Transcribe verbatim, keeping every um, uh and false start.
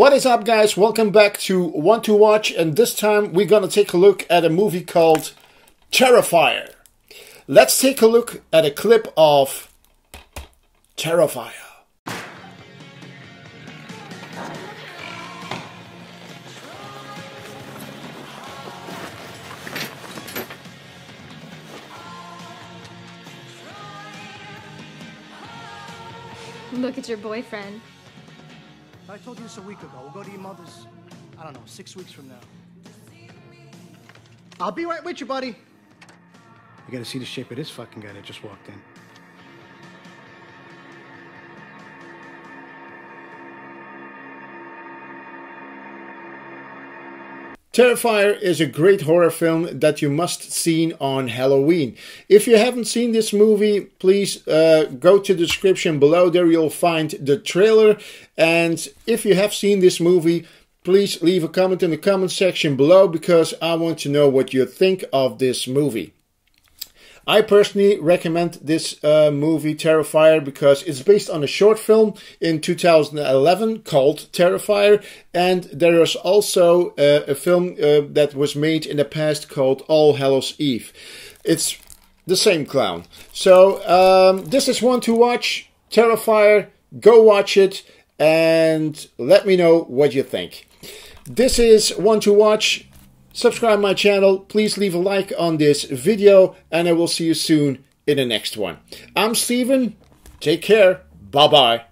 What is up, guys? Welcome back to Want to Watch, and this time we're gonna take a look at a movie called Terrifier. Let's take a look at a clip of Terrifier. Look at your boyfriend. I told you this a week ago. We'll go to your mother's, I don't know, six weeks from now. I'll be right with you, buddy. You gotta see the shape of this fucking guy that just walked in. Terrifier is a great horror film that you must see on Halloween. If you haven't seen this movie, please uh, go to the description below. There you'll find the trailer. And if you have seen this movie, please leave a comment in the comment section below, because I want to know what you think of this movie. I personally recommend this uh, movie, Terrifier, because it's based on a short film in two thousand eleven called Terrifier, and there is also uh, a film uh, that was made in the past called All Hallows Eve. It's the same clown. So um, this is one to watch, Terrifier. Go watch it and let me know what you think. This is one to watch. Subscribe my channel, please leave a like on this video, and I will see you soon in the next one. I'm Steven, take care, bye-bye.